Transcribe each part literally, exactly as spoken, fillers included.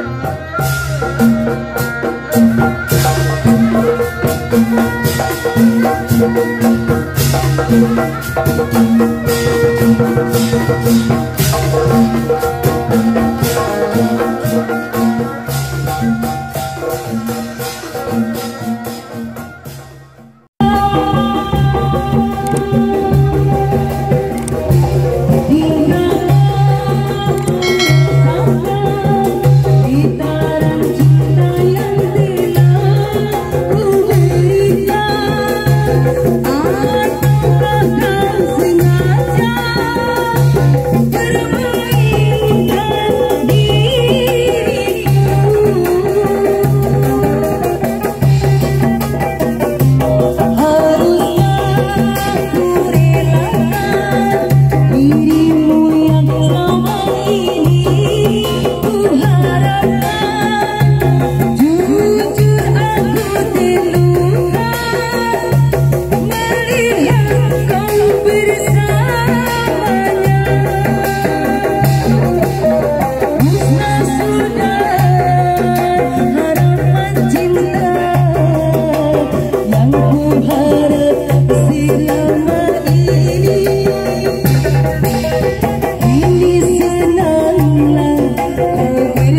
Ini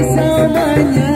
senanglah bersama.